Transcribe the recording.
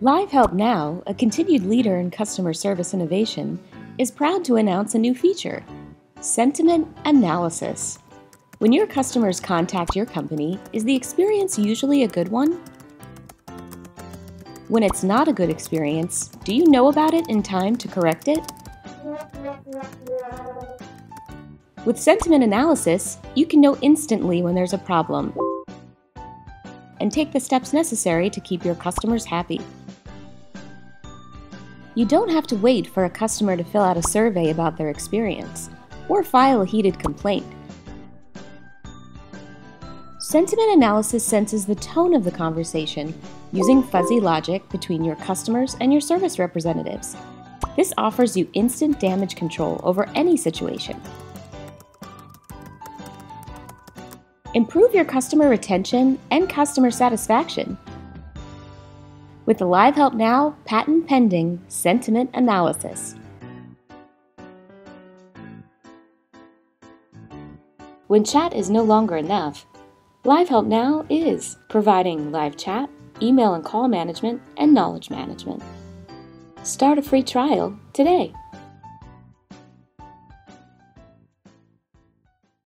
LiveHelpNow, a continued leader in customer service innovation, is proud to announce a new feature, Sentiment Analysis. When your customers contact your company, is the experience usually a good one? When it's not a good experience, do you know about it in time to correct it? With Sentiment Analysis, you can know instantly when there's a problem and take the steps necessary to keep your customers happy. You don't have to wait for a customer to fill out a survey about their experience or file a heated complaint. Sentiment Analysis senses the tone of the conversation using fuzzy logic between your customers and your service representatives. This offers you instant damage control over any situation. Improve your customer retention and customer satisfaction with the LiveHelpNow patent-pending Sentiment Analysis. When chat is no longer enough, LiveHelpNow is providing live chat, email and call management, and knowledge management. Start a free trial today.